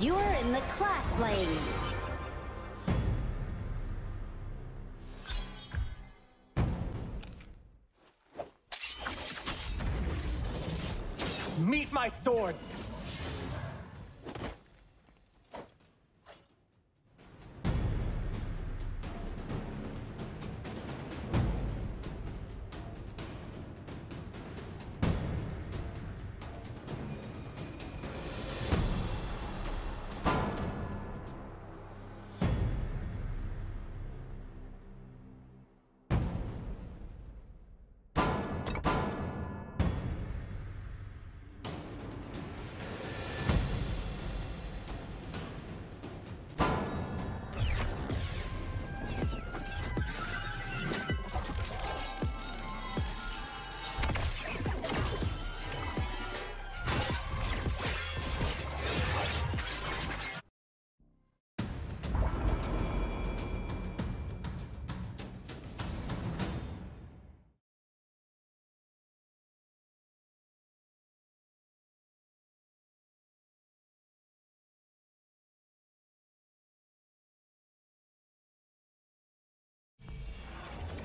You're in the class lane. Meet my swords.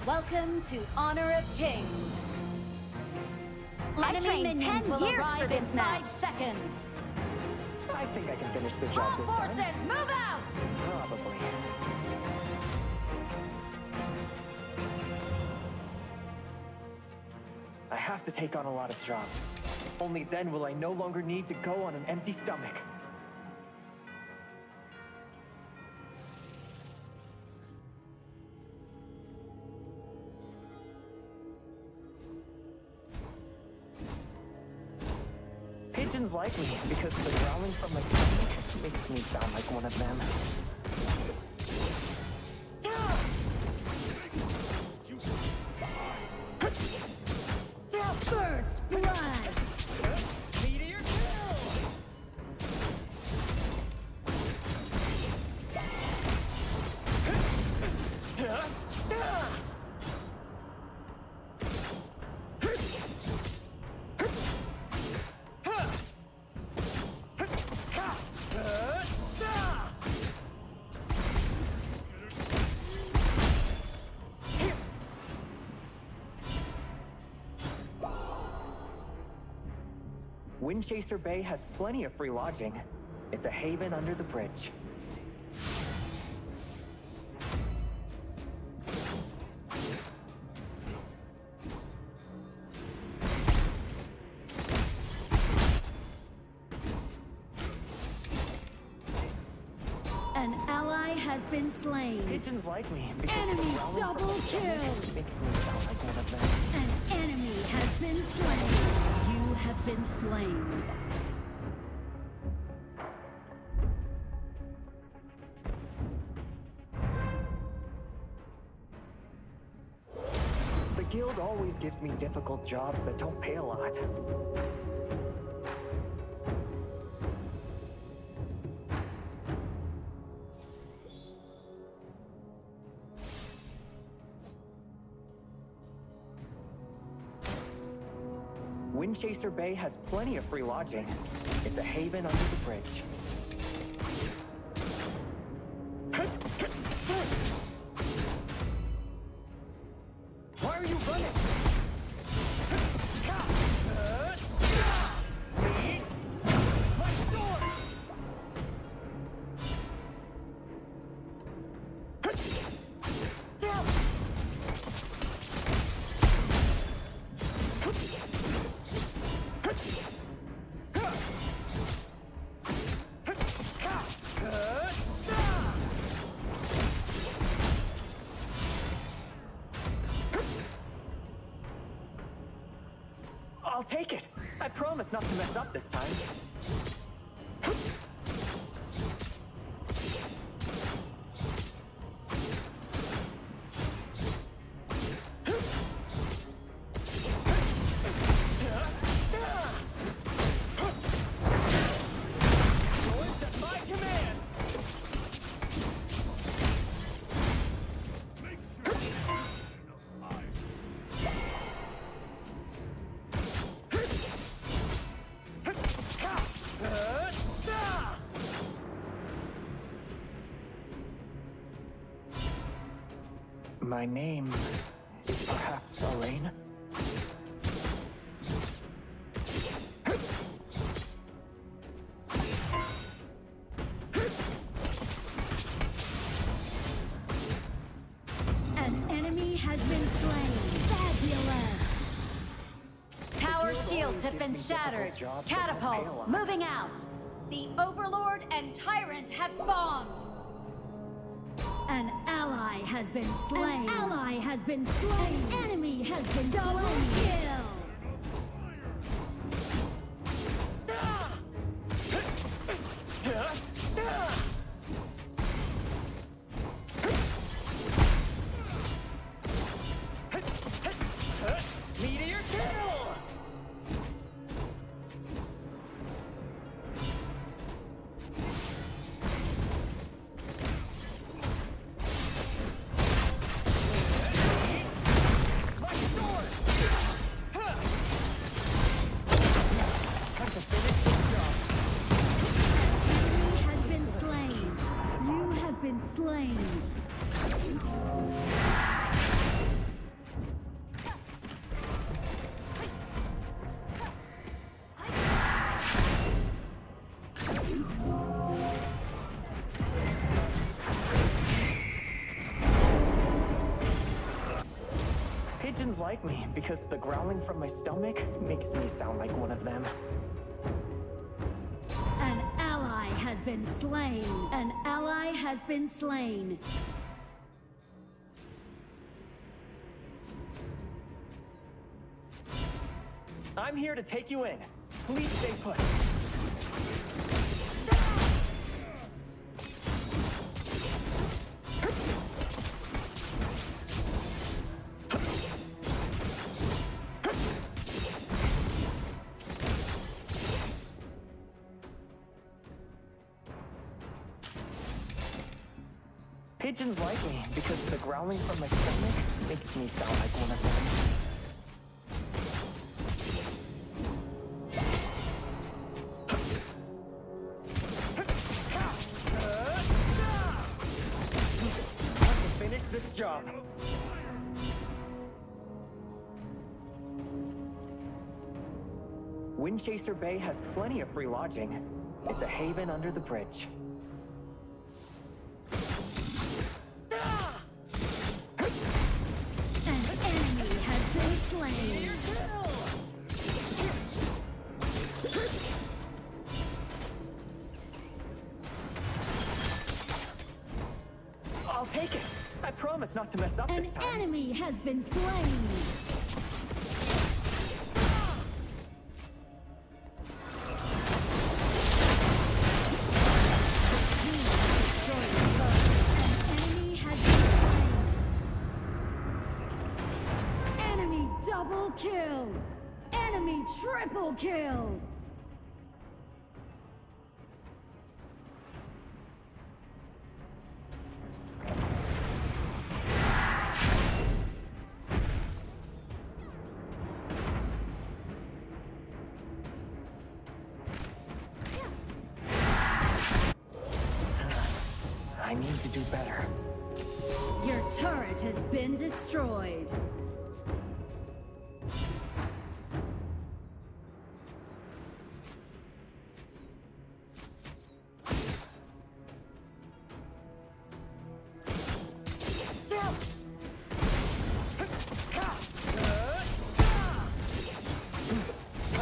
Welcome to Honor of Kings. I trained 10 years for this match. 5 seconds. I think I can finish the job this time. All forces, move out! Probably. I have to take on a lot of jobs. Only then will I no longer need to go on an empty stomach. Pigeons like me because the growling from my stomach makes me sound like one of them. First blood! Meteor kill! Windchaser Bay has plenty of free lodging. It's a haven under the bridge. An ally has been slain. Pigeons like me. Enemy double kill. Makes me sound like one of them. An enemy has been slain. Have been slain. The guild always gives me difficult jobs that don't pay a lot. Windchaser Bay has plenty of free lodging. It's a haven under the bridge. Why are you running? My sword! I'll take it. I promise not to mess up this time. Cow! My name is perhaps Elaine? An enemy has been slain. Fabulous! Tower shields have been shattered. Catapults moving out. The Overlord and Tyrant have spawned. An ally has been slain. An ally has been slain. An enemy has been double slain. Kill. Pigeons like me because the growling from my stomach makes me sound like one of them. An ally has been slain. An ally has been slain. I'm here to take you in. Please stay put. Pigeons like me because the growling from my stomach makes me sound like one of them. Windchaser Bay has plenty of free lodging. It's a haven under the bridge. An enemy has been slain. I'll take it. I promise not to mess up this time. An enemy has been slain. Kill! Enemy triple kill! I need to do better. Your turret has been destroyed.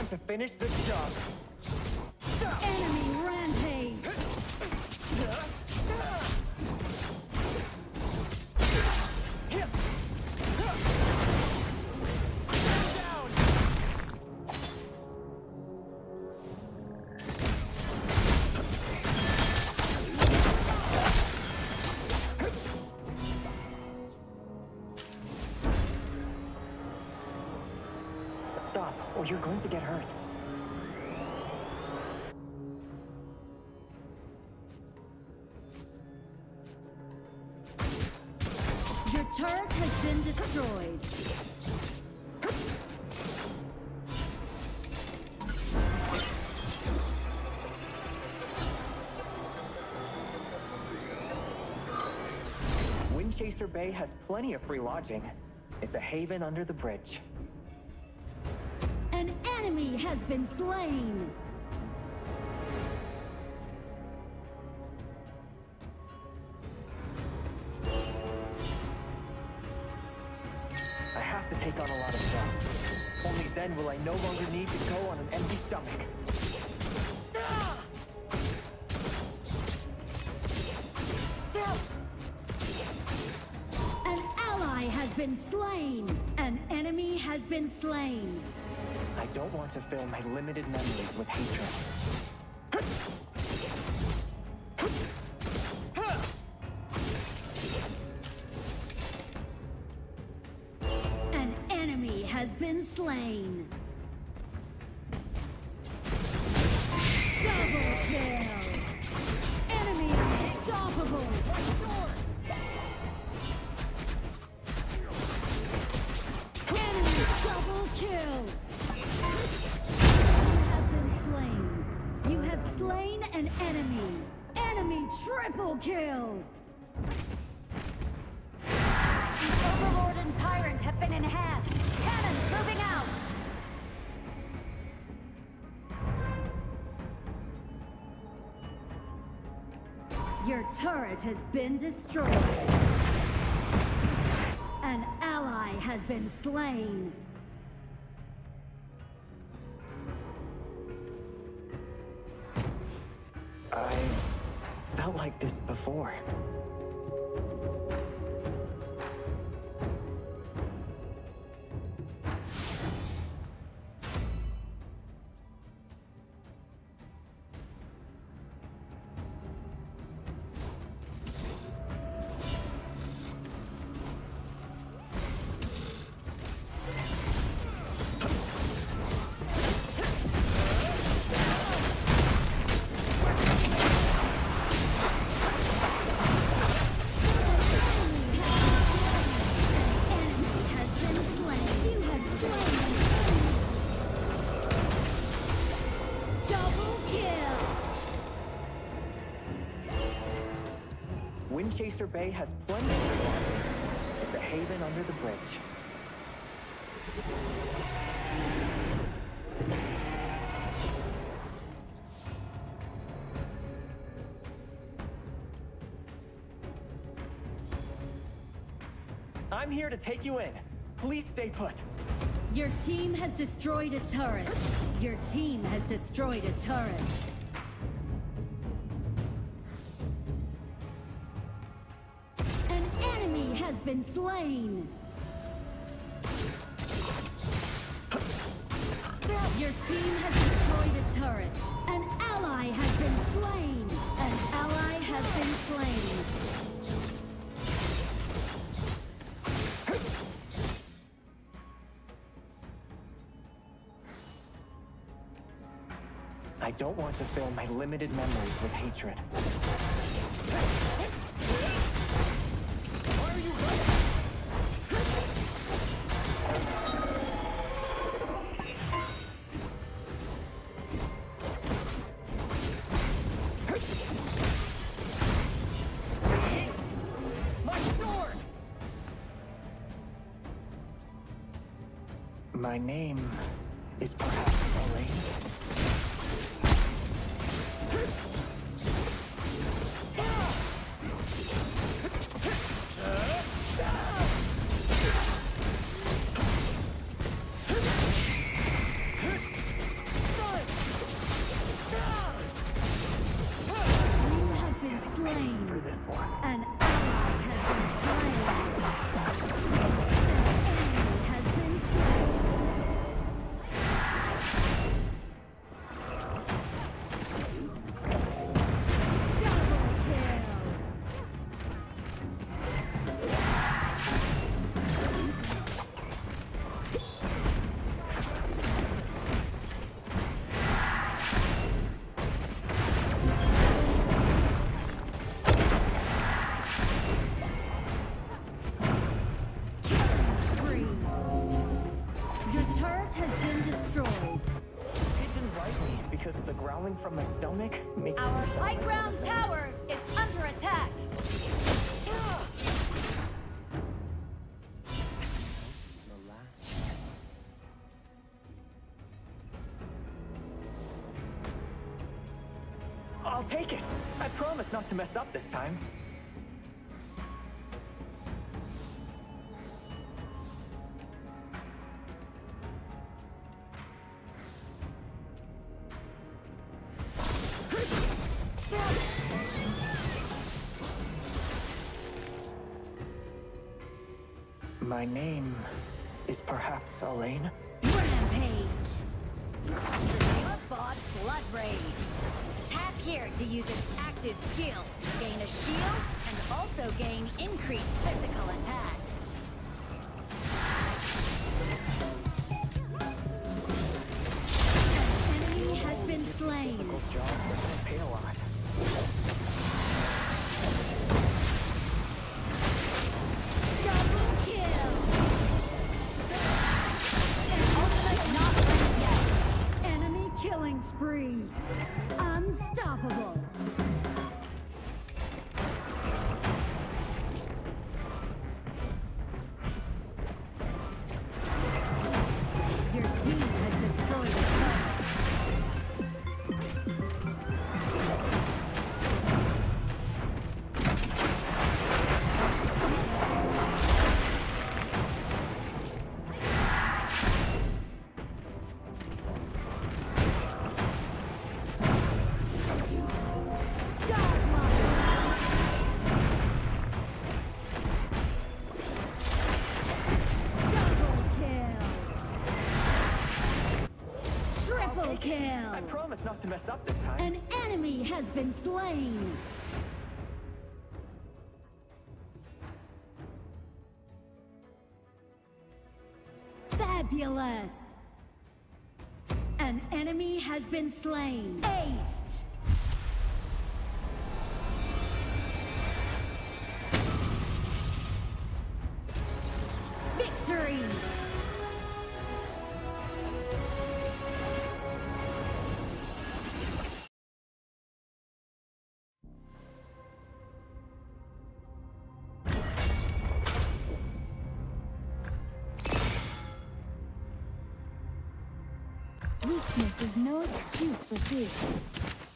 To finish this job. Enemy rampage. Down. Stop, or you're going to get hurt. Your turret has been destroyed. Windchaser Bay has plenty of free lodging. It's a haven under the bridge. An enemy has been slain! I have to take on a lot of shots. Only then will I no longer need to go on an empty stomach. An ally has been slain! An enemy has been slain! I don't want to fill my limited memories with hatred. Has been slain. Double kill. Enemy unstoppable. Enemy double kill. You have been slain. You have slain an enemy. Enemy triple kill. Overlord and Tyrant have been in half. Cannons moving out. Your turret has been destroyed. An ally has been slain. I felt like this before. Windchaser Bay has plenty of water. It's a haven under the bridge. I'm here to take you in. Please stay put. Your team has destroyed a turret. Your team has destroyed a turret. Has been slain. Your team has destroyed a turret. An ally has been slain. An ally has been slain. I don't want to fill my limited memories with hatred. My name is perhaps because of the growling from my stomach makes our high ground tower is under attack. I'll take it. I promise not to mess up this time. My name is perhaps Elaine? Rampage! Blood Raid! Tap here to use its active skill. Gain a shield and also gain increased physical attack. An enemy has been slain. Difficult job, but pay a lot. Free. Unstoppable. Your team has destroyed the kill. I promise not to mess up this time. An enemy has been slain. Fabulous. An enemy has been slain. Aced. Victory. Weakness is no excuse for fear.